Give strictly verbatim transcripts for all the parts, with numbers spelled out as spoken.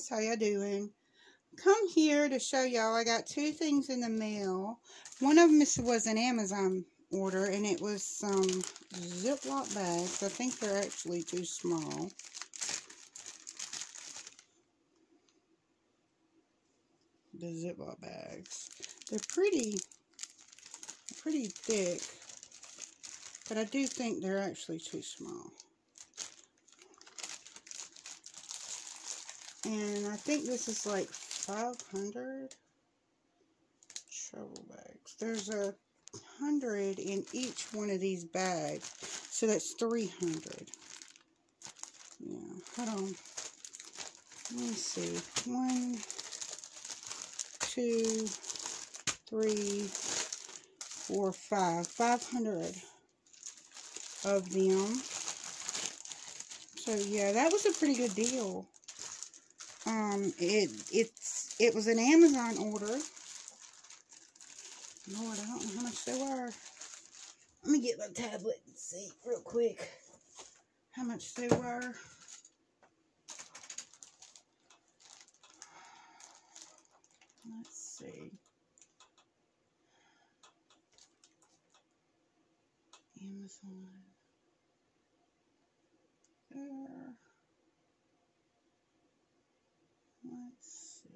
guys, how y'all doing? Come here to show y'all I got two things in the mail. One of them was an Amazon order, and it was some Ziploc bags. I think they're actually too small. The Ziploc bags. They're pretty, pretty thick, but I do think they're actually too small. And I think this is like five hundred travel bags. There's a hundred in each one of these bags, so that's three hundred. Yeah, hold on. Let me see. One, two, three, four, five. five hundred of them. So yeah, that was a pretty good deal. Um, it, it's, it was an Amazon order. Lord, I don't know how much they were. Let me get my tablet and see real quick how much they were. Let's see. Amazon. There. Let's see.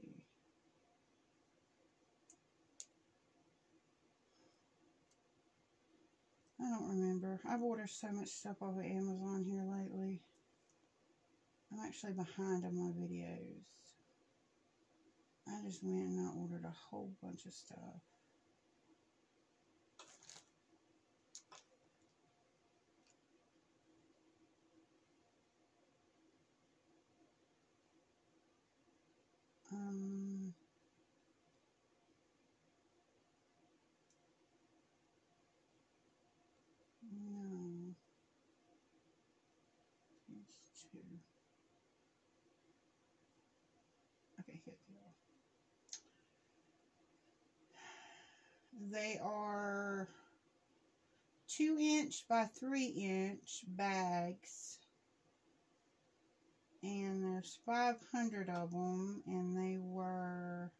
I don't remember. I've ordered so much stuff off of Amazon here lately. I'm actually behind on my videos. I just went and I ordered a whole bunch of stuff. Um, no, it's two. Okay, here they are. They are two inch by three inch bags. And there's five hundred of them, and they were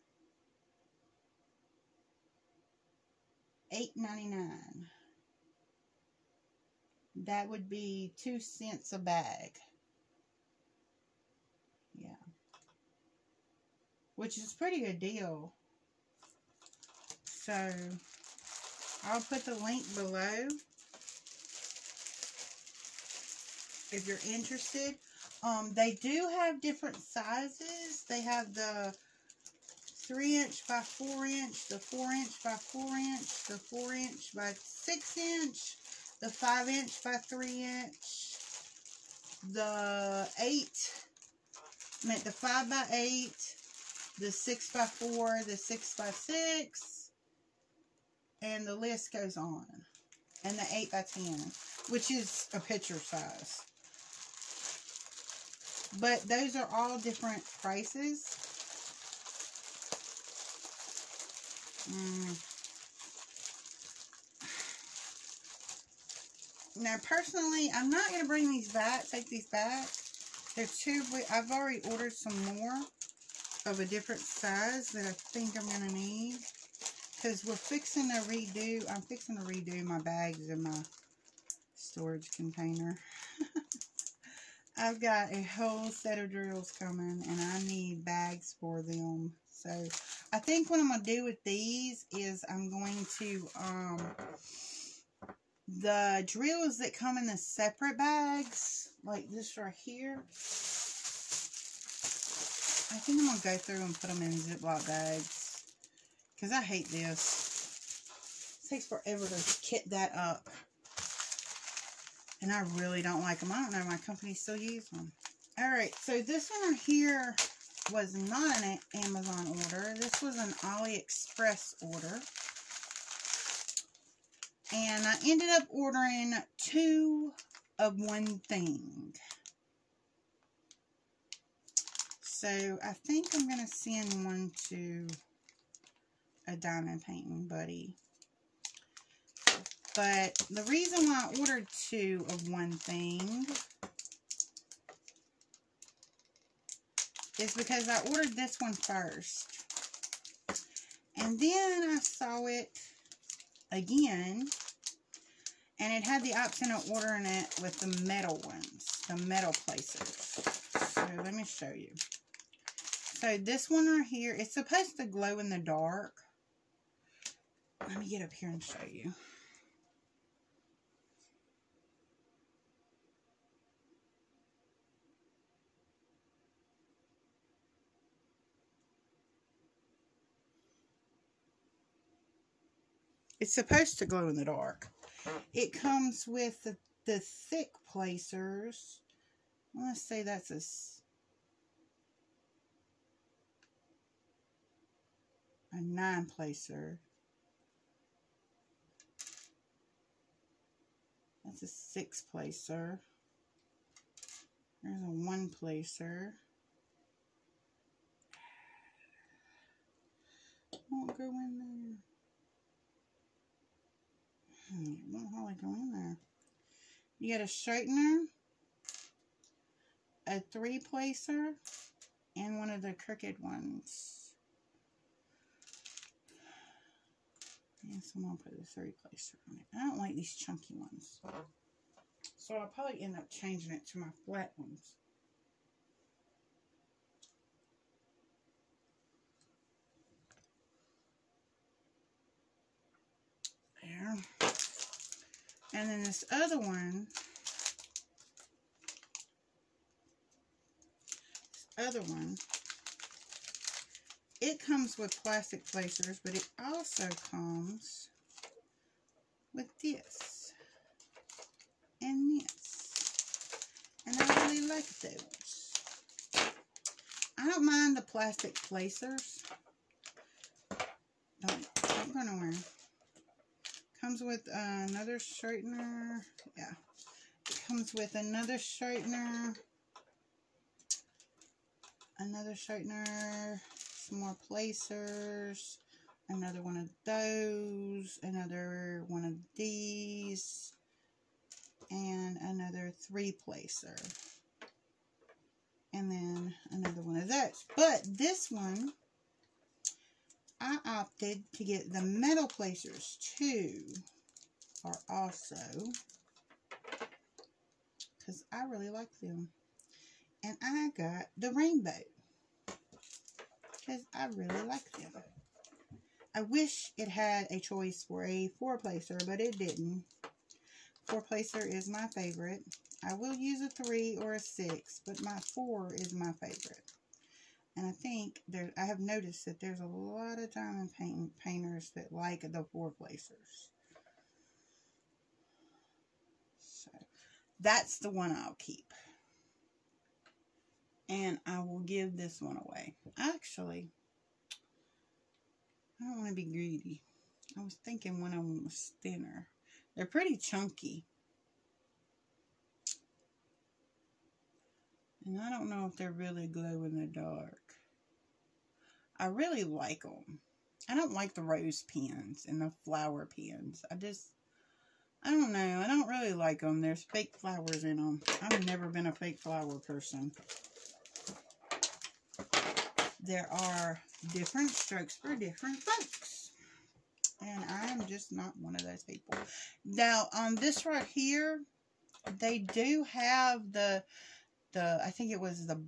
eight ninety-nine. That would be two cents a bag. Yeah. Which is a pretty good deal. So, I'll put the link below if you're interested. Um, they do have different sizes. They have the three inch by four inch, the four inch by four inch, the four inch by six inch, the five inch by three inch, the eight, I meant the five by eight, the six by four, the six by six, and the list goes on. And the eight by ten, which is a picture size. But those are all different prices. Mm. Now, personally, I'm not going to bring these back, take these back. They're too big. I've already ordered some more of a different size that I think I'm going to need. Because we're fixing to redo, I'm fixing to redo my bags in my storage container. I've got a whole set of drills coming, and I need bags for them. So, I think what I'm going to do with these is I'm going to, um, the drills that come in the separate bags, like this right here, I think I'm going to go through and put them in Ziploc bags, because I hate this. It takes forever to kit that up. And I really don't like them. I don't know. My company still uses them. Alright. So this one right here was not an Amazon order. This was an AliExpress order. And I ended up ordering two of one thing. So I think I'm going to send one to a diamond painting buddy. But the reason why I ordered two of one thing is because I ordered this one first. And then I saw it again. And it had the option of ordering it with the metal ones. The metal places. So let me show you. So this one right here, it's supposed to glow in the dark. Let me get up here and show you. It's supposed to glow in the dark. It comes with the, the thick placers. Let's say that's a... A nine placer. That's a six placer. There's a one placer. It won't go in there. It won't hardly go in there. You got a straightener, a three placer, and one of the crooked ones. And so I'm going to put the three placer on it. I don't like these chunky ones. So I'll probably end up changing it to my flat ones. There. And then this other one, this other one, it comes with plastic placers, but it also comes with this and this. And I really like those. I don't mind the plastic placers. Don't, don't go nowhere. Comes with uh, another straightener. Yeah. It comes with another straightener. Another straightener. Some more placers. Another one of those. Another one of these. And another three placer. And then another one of those. But this one, I opted to get the metal placers too, or also, because I really like them. And I got the rainbow, because I really like them. I wish it had a choice for a four placer, but it didn't. Four placer is my favorite. I will use a three or a six, but my four is my favorite. And I think there, I have noticed that there's a lot of diamond paint, painters that like the four placers. So that's the one I'll keep. And I will give this one away. Actually, I don't want to be greedy. I was thinking one of them was thinner. They're pretty chunky. And I don't know if they're really glow in the dark. I really like them. I don't like the rose pins and the flower pins. I just, I don't know. I don't really like them. There's fake flowers in them. I've never been a fake flower person. There are different strokes for different folks. And I'm just not one of those people. Now, on this right here, they do have the... The, I think it was the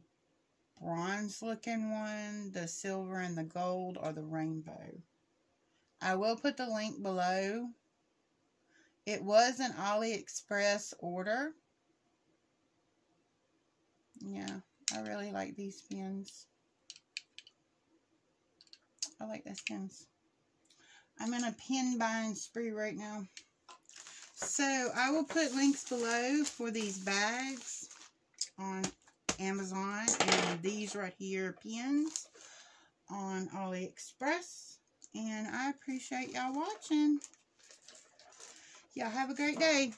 bronze looking one, the silver and the gold, or the rainbow. I will put the link below. It was an AliExpress order. Yeah, I really like these pins. I like those pins. I'm in a pin buying spree right now. So I will put links below for these bags on Amazon, and these right here pins on AliExpress. And I appreciate y'all watching. Y'all have a great day.